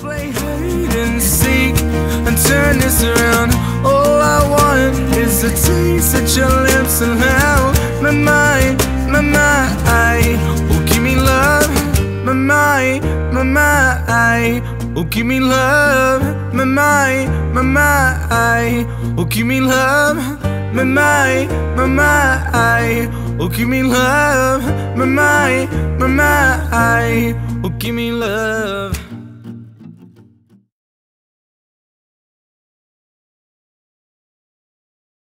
play hide and seek and turn this around. All I want is a taste at your lips and now my mind. Oh, give me love, my mind. Oh, give me love, my mind. Oh, give me love, my mind. Oh, give me love, my mind. Oh, give me love.